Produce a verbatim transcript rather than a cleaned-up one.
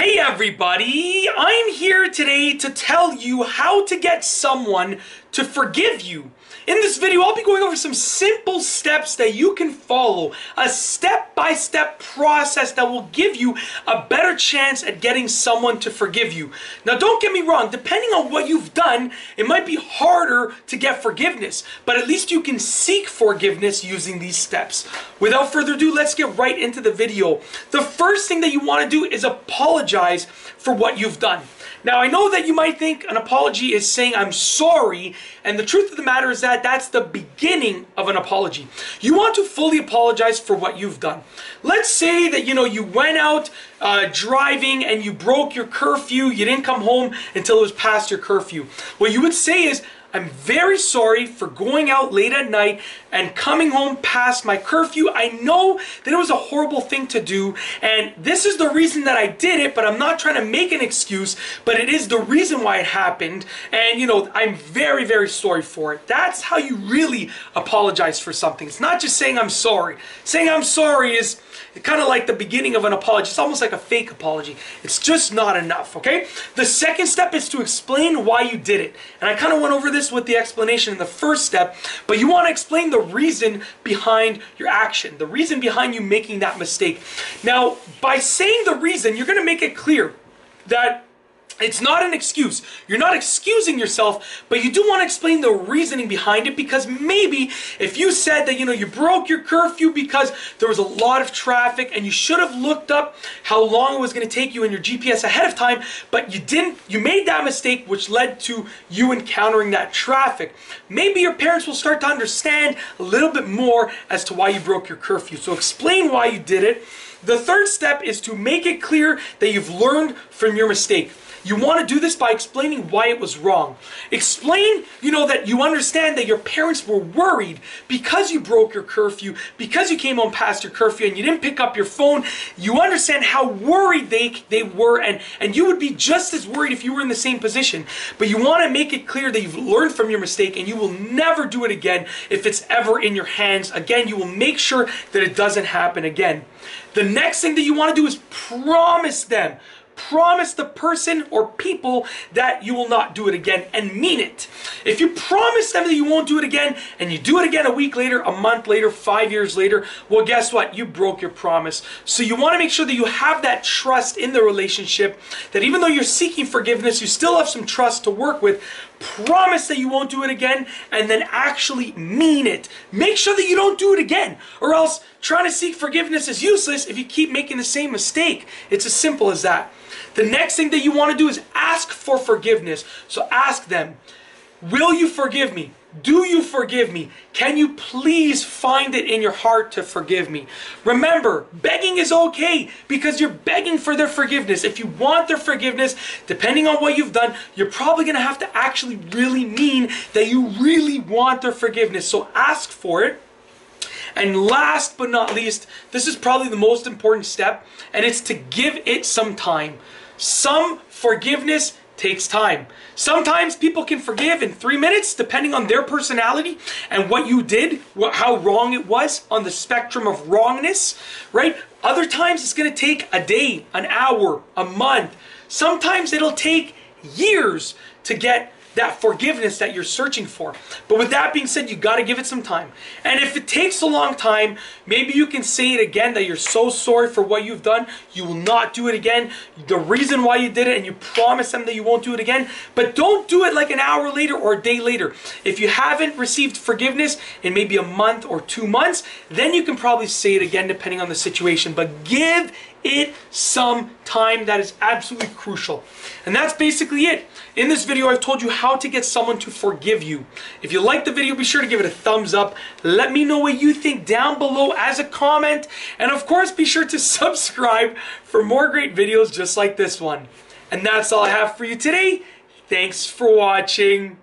Hey everybody, I'm here today to tell you how to get someone to forgive you. In this video, I'll be going over some simple steps that you can follow, a step-by-step process that will give you a better chance at getting someone to forgive you. Now, don't get me wrong, depending on what you've done, it might be harder to get forgiveness, but at least you can seek forgiveness using these steps. Without further ado, let's get right into the video. The first thing that you want to do is apologize for what you've done. Now, I know that you might think an apology is saying I'm sorry, and the truth of the matter is that that's the beginning of an apology. You want to fully apologize for what you've done. Let's say that, you know, you went out uh, driving and you broke your curfew. You didn't come home until it was past your curfew. What you would say is, I'm very sorry for going out late at night and coming home past my curfew. I know that it was a horrible thing to do, and this is the reason that I did it, but I'm not trying to make an excuse, but it is the reason why it happened, and you know, I'm very, very sorry for it. That's how you really apologize for something. It's not just saying I'm sorry. Saying I'm sorry is kind of like the beginning of an apology. It's almost like a fake apology. It's just not enough, okay? The second step is to explain why you did it, and I kind of went over this with the explanation in the first step, but you want to explain the reason behind your action, the reason behind you making that mistake. Now, by saying the reason, you're going to make it clear that it's not an excuse. You're not excusing yourself, but you do want to explain the reasoning behind it, because maybe if you said that, you know, you broke your curfew because there was a lot of traffic and you should have looked up how long it was going to take you in your G P S ahead of time, but you didn't, you made that mistake which led to you encountering that traffic. Maybe your parents will start to understand a little bit more as to why you broke your curfew. So explain why you did it. The third step is to make it clear that you've learned from your mistake. You want to do this by explaining why it was wrong. Explain, you know, that you understand that your parents were worried because you broke your curfew, because you came home past your curfew and you didn't pick up your phone. You understand how worried they, they were, and, and you would be just as worried if you were in the same position. But you want to make it clear that you've learned from your mistake and you will never do it again if it's ever in your hands. Again, you will make sure that it doesn't happen again. The next thing that you want to do is promise them. Promise the person or people that you will not do it again, and mean it. If you promise them that you won't do it again and you do it again a week later, a month later, five years later, well, guess what? You broke your promise. So you want to make sure that you have that trust in the relationship, that even though you're seeking forgiveness, you still have some trust to work with. Promise that you won't do it again, and then actually mean it. Make sure that you don't do it again, or else trying to seek forgiveness is useless if you keep making the same mistake. It's as simple as that. The next thing that you want to do is ask for forgiveness. So ask them, will you forgive me? Do you forgive me? Can you please find it in your heart to forgive me? Remember, begging is okay because you're begging for their forgiveness. If you want their forgiveness, depending on what you've done, you're probably going to have to actually really mean that you really want their forgiveness. So ask for it. And last but not least, this is probably the most important step, and it's to give it some time. Some forgiveness takes time. Sometimes people can forgive in three minutes, depending on their personality and what you did, what, how wrong it was on the spectrum of wrongness, right? Other times it's going to take a day, an hour, a month. Sometimes it'll take years to get that forgiveness that you're searching for. But with that being said, you got to give it some time. And if it takes a long time, maybe you can say it again that you're so sorry for what you've done. You will not do it again. The reason why you did it, and you promise them that you won't do it again. But don't do it like an hour later or a day later. If you haven't received forgiveness in maybe a month or two months, then you can probably say it again depending on the situation. But give it some time. That is absolutely crucial. And that's basically it. In this video, I've told you how to get someone to forgive you. If you like the video, be sure to give it a thumbs up. Let me know what you think down below as a comment. And of course, be sure to subscribe for more great videos just like this one. And that's all I have for you today. Thanks for watching.